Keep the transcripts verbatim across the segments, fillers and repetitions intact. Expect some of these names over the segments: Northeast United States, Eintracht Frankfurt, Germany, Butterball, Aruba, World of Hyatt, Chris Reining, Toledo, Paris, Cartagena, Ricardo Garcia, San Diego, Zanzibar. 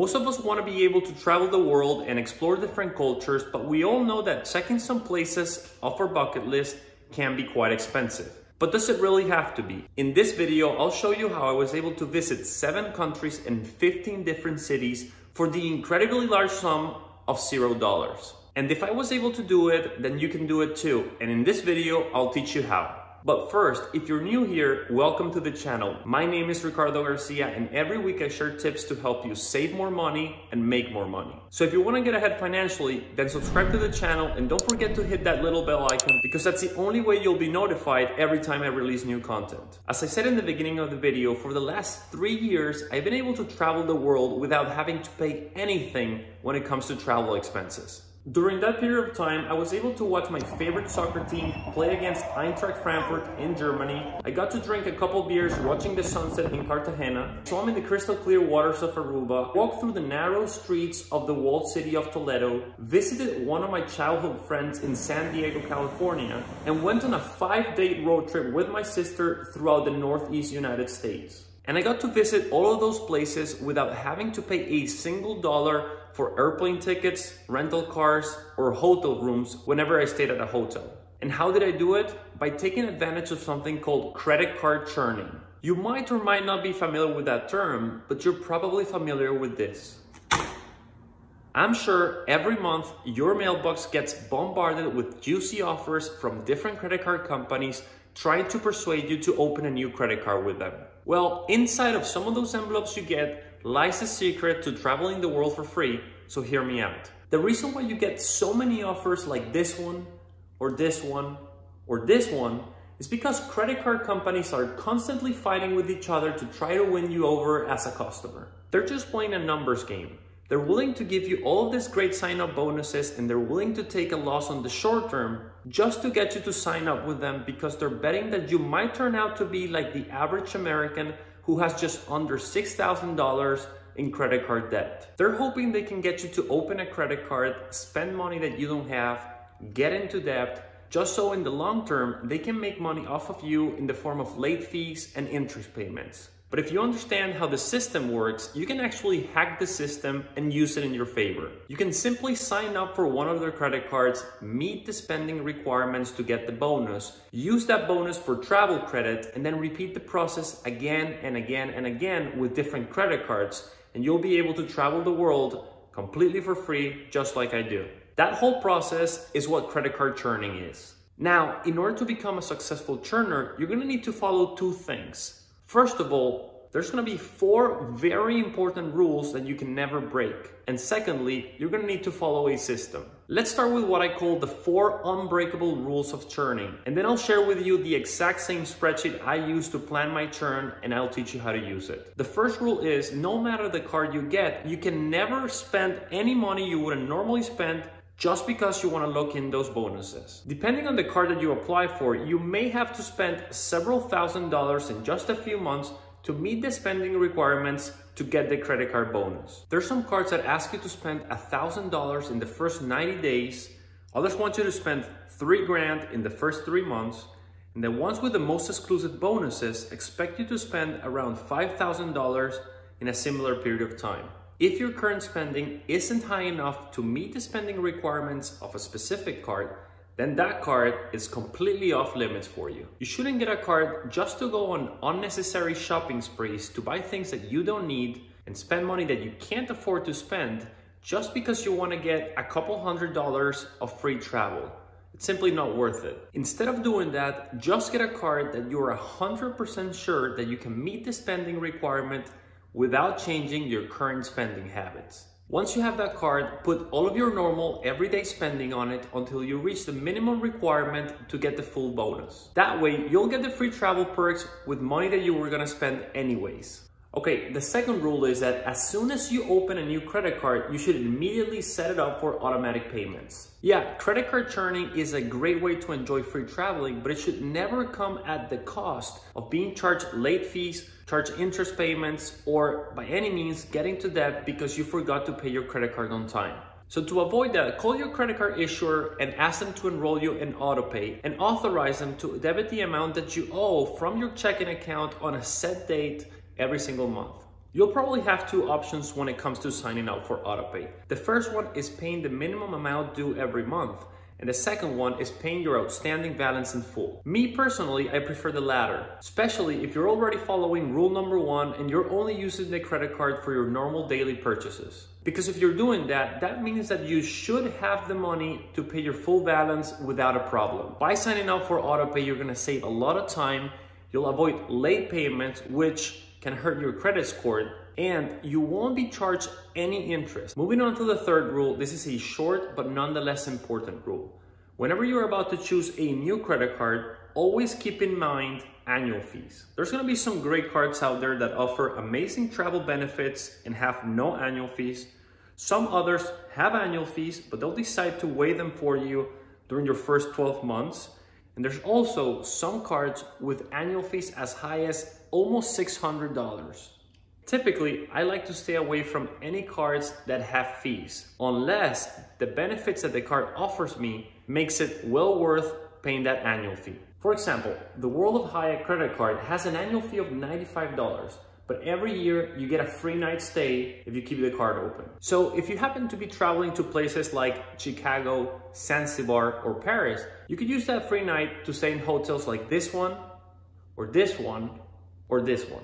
Most of us want to be able to travel the world and explore different cultures, but we all know that checking some places off our bucket list can be quite expensive. But does it really have to be? In this video, I'll show you how I was able to visit seven countries and fifteen different cities for the incredibly large sum of zero dollars. And if I was able to do it, then you can do it too. And in this video, I'll teach you how. But first, if you're new here, welcome to the channel. My name is Ricardo Garcia, and every week I share tips to help you save more money and make more money. So if you want to get ahead financially, then subscribe to the channel and don't forget to hit that little bell icon, because that's the only way you'll be notified every time I release new content. As I said in the beginning of the video, for the last three years, I've been able to travel the world without having to pay anything when it comes to travel expenses. During that period of time, I was able to watch my favorite soccer team play against Eintracht Frankfurt in Germany. I got to drink a couple beers watching the sunset in Cartagena, swim in the crystal clear waters of Aruba, walked through the narrow streets of the walled city of Toledo, visited one of my childhood friends in San Diego, California, and went on a five-day road trip with my sister throughout the Northeast United States. And I got to visit all of those places without having to pay a single dollar for airplane tickets, rental cars, or hotel rooms whenever I stayed at a hotel. And how did I do it? By taking advantage of something called credit card churning. You might or might not be familiar with that term, but you're probably familiar with this. I'm sure every month your mailbox gets bombarded with juicy offers from different credit card companies trying to persuade you to open a new credit card with them. Well, inside of some of those envelopes you get lies the secret to traveling the world for free, so hear me out. The reason why you get so many offers like this one, or this one, or this one, is because credit card companies are constantly fighting with each other to try to win you over as a customer. They're just playing a numbers game. They're willing to give you all of these great sign-up bonuses, and they're willing to take a loss on the short term just to get you to sign up with them, because they're betting that you might turn out to be like the average American who has just under six thousand dollars in credit card debt. They're hoping they can get you to open a credit card, spend money that you don't have, get into debt, just so in the long term, they can make money off of you in the form of late fees and interest payments. But if you understand how the system works, you can actually hack the system and use it in your favor. You can simply sign up for one of their credit cards, meet the spending requirements to get the bonus, use that bonus for travel credit, and then repeat the process again and again and again with different credit cards, and you'll be able to travel the world completely for free, just like I do. That whole process is what credit card churning is. Now, in order to become a successful churner, you're gonna need to follow two things. First of all, there's gonna be four very important rules that you can never break. And secondly, you're gonna need to follow a system. Let's start with what I call the four unbreakable rules of churning. And then I'll share with you the exact same spreadsheet I use to plan my churn, and I'll teach you how to use it. The first rule is, no matter the card you get, you can never spend any money you wouldn't normally spend just because you want to lock in those bonuses. Depending on the card that you apply for, you may have to spend several thousand dollars in just a few months to meet the spending requirements to get the credit card bonus. There's some cards that ask you to spend a thousand dollars in the first ninety days, others want you to spend three grand in the first three months, and the ones with the most exclusive bonuses expect you to spend around five thousand dollars in a similar period of time. If your current spending isn't high enough to meet the spending requirements of a specific card, then that card is completely off limits for you. You shouldn't get a card just to go on unnecessary shopping sprees to buy things that you don't need and spend money that you can't afford to spend just because you want to get a couple hundred dollars of free travel. It's simply not worth it. Instead of doing that, just get a card that you're one hundred percent sure that you can meet the spending requirement without changing your current spending habits. Once you have that card, put all of your normal everyday spending on it until you reach the minimum requirement to get the full bonus. That way, you'll get the free travel perks with money that you were gonna spend anyways. Okay, the second rule is that as soon as you open a new credit card, you should immediately set it up for automatic payments. Yeah, credit card churning is a great way to enjoy free traveling, but it should never come at the cost of being charged late fees, charged interest payments, or by any means getting to debt because you forgot to pay your credit card on time. So to avoid that, call your credit card issuer and ask them to enroll you in autopay and authorize them to debit the amount that you owe from your checking account on a set date every single month. You'll probably have two options when it comes to signing up for autopay. The first one is paying the minimum amount due every month, and the second one is paying your outstanding balance in full. Me personally, I prefer the latter, especially if you're already following rule number one and you're only using the credit card for your normal daily purchases. Because if you're doing that, that means that you should have the money to pay your full balance without a problem. By signing up for autopay, you're gonna save a lot of time, you'll avoid late payments, which can hurt your credit score, and you won't be charged any interest. Moving on to the third rule, this is a short but nonetheless important rule. Whenever you're about to choose a new credit card, always keep in mind annual fees. There's gonna be some great cards out there that offer amazing travel benefits and have no annual fees. Some others have annual fees, but they'll decide to waive them for you during your first twelve months. And there's also some cards with annual fees as high as almost six hundred dollars. Typically, I like to stay away from any cards that have fees, unless the benefits that the card offers me makes it well worth paying that annual fee. For example, the World of Hyatt credit card has an annual fee of ninety-five dollars, but every year you get a free night stay if you keep the card open. So if you happen to be traveling to places like Chicago, Zanzibar, or Paris, you could use that free night to stay in hotels like this one, or this one, or this one.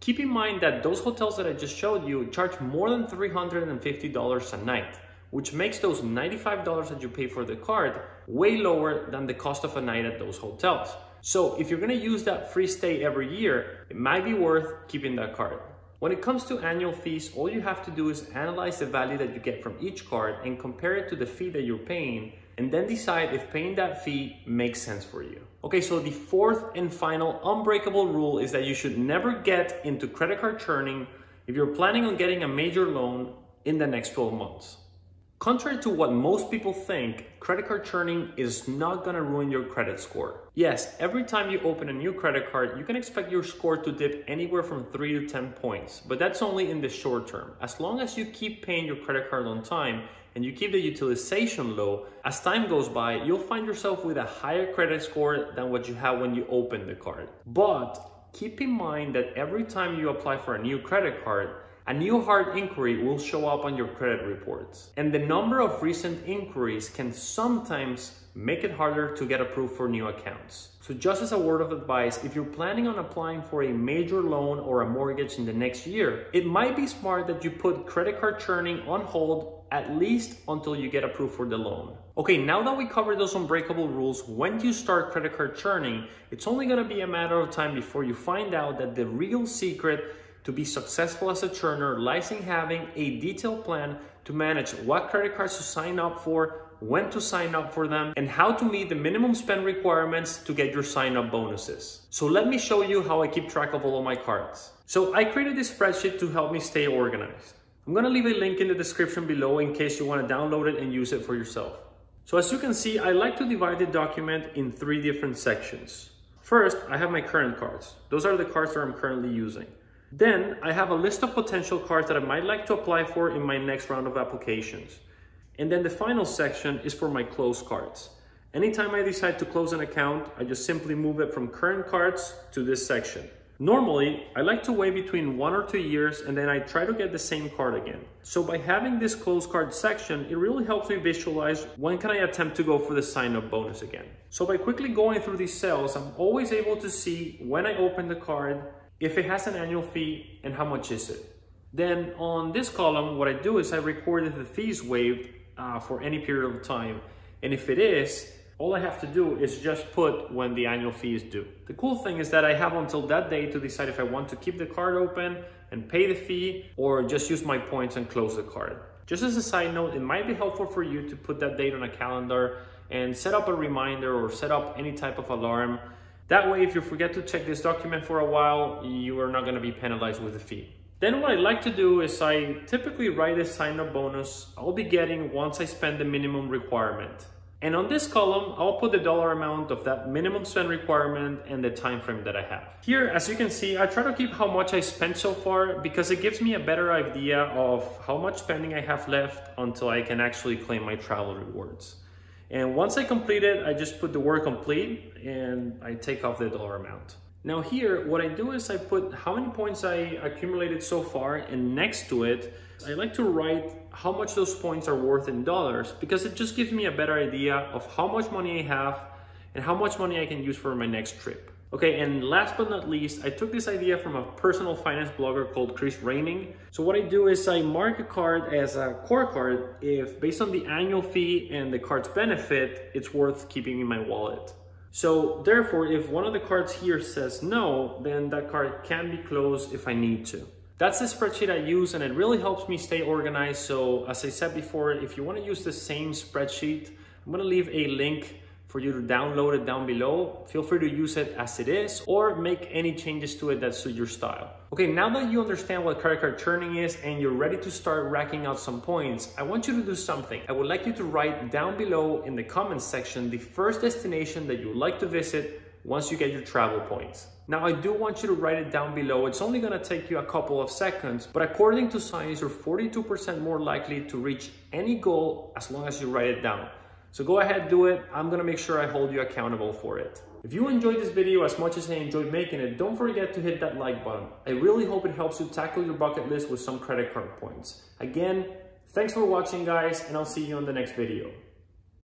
Keep in mind that those hotels that I just showed you charge more than three hundred fifty dollars a night, which makes those ninety-five dollars that you pay for the card way lower than the cost of a night at those hotels. So if you're gonna use that free stay every year, it might be worth keeping that card. When it comes to annual fees, all you have to do is analyze the value that you get from each card and compare it to the fee that you're paying, and then decide if paying that fee makes sense for you. Okay, so the fourth and final unbreakable rule is that you should never get into credit card churning if you're planning on getting a major loan in the next twelve months. Contrary to what most people think, credit card churning is not gonna ruin your credit score. Yes, every time you open a new credit card, you can expect your score to dip anywhere from three to ten points, but that's only in the short term. As long as you keep paying your credit card on time and you keep the utilization low, as time goes by, you'll find yourself with a higher credit score than what you had when you opened the card. But keep in mind that every time you apply for a new credit card, a new hard inquiry will show up on your credit reports, and the number of recent inquiries can sometimes make it harder to get approved for new accounts. So just as a word of advice, if you're planning on applying for a major loan or a mortgage in the next year, it might be smart that you put credit card churning on hold at least until you get approved for the loan. Okay, now that we covered those unbreakable rules, when you start credit card churning, it's only gonna be a matter of time before you find out that the real secret to be successful as a churner lies in having a detailed plan to manage what credit cards to sign up for, when to sign up for them, and how to meet the minimum spend requirements to get your sign-up bonuses. So let me show you how I keep track of all of my cards. So I created this spreadsheet to help me stay organized. I'm gonna leave a link in the description below in case you wanna download it and use it for yourself. So as you can see, I like to divide the document in three different sections. First, I have my current cards. Those are the cards that I'm currently using. Then I have a list of potential cards that I might like to apply for in my next round of applications. And then the final section is for my closed cards. Anytime I decide to close an account, I just simply move it from current cards to this section. Normally, I like to wait between one or two years and then I try to get the same card again. So by having this closed card section, it really helps me visualize when can I attempt to go for the sign-up bonus again. So by quickly going through these cells, I'm always able to see when I open the card, if it has an annual fee, and how much is it. Then on this column, what I do is I record if the fee is waived uh, for any period of time. And if it is, all I have to do is just put when the annual fee is due. The cool thing is that I have until that day to decide if I want to keep the card open and pay the fee or just use my points and close the card. Just as a side note, it might be helpful for you to put that date on a calendar and set up a reminder or set up any type of alarm. That way, if you forget to check this document for a while, you are not gonna be penalized with a fee. Then what I like to do is I typically write a sign-up bonus I'll be getting once I spend the minimum requirement. And on this column, I'll put the dollar amount of that minimum spend requirement and the time frame that I have. Here, as you can see, I try to keep how much I spent so far because it gives me a better idea of how much spending I have left until I can actually claim my travel rewards. And once I complete it, I just put the word complete and I take off the dollar amount. Now here, what I do is I put how many points I accumulated so far, and next to it, I like to write how much those points are worth in dollars, because it just gives me a better idea of how much money I have and how much money I can use for my next trip. Okay, and last but not least, I took this idea from a personal finance blogger called Chris Reining. So what I do is I mark a card as a core card if, based on the annual fee and the card's benefit, it's worth keeping in my wallet. So therefore, if one of the cards here says no, then that card can be closed if I need to. That's the spreadsheet I use, and it really helps me stay organized. So as I said before, if you want to use the same spreadsheet, I'm going to leave a link for you to download it down below. Feel free to use it as it is or make any changes to it that suit your style. Okay, now that you understand what credit card churning is and you're ready to start racking out some points, I want you to do something. I would like you to write down below in the comments section the first destination that you'd like to visit once you get your travel points. Now I do want you to write it down below. It's only gonna take you a couple of seconds, but according to science, you're forty-two percent more likely to reach any goal as long as you write it down. So go ahead, do it. I'm gonna make sure I hold you accountable for it. If you enjoyed this video as much as I enjoyed making it, don't forget to hit that like button. I really hope it helps you tackle your bucket list with some credit card points. Again, thanks for watching, guys, and I'll see you on the next video.